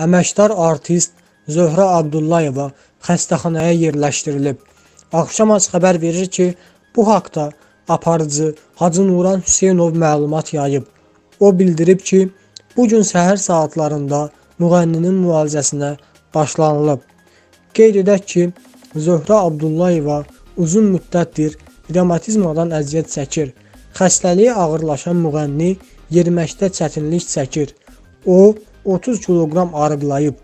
Əməkdar artist Zöhrə Abdullayeva xəstəxanaya yerləşdirilib. Axşamaz xəbər verir ki, bu haqda aparıcı Hacı Nuran Hüseynov məlumat yayıb. O bildirib ki, bu gün səhər saatlarında müğənninin müalicəsinə başlanılıb. Qeyd edək ki, Zöhrə Abdullayeva uzun müddətdir revmatizmadan əziyyət çəkir. Xəstəliyi ağırlaşan müğənni yeriməkdə çətinlik çəkir. O, 30 kilogram ağırlayıb.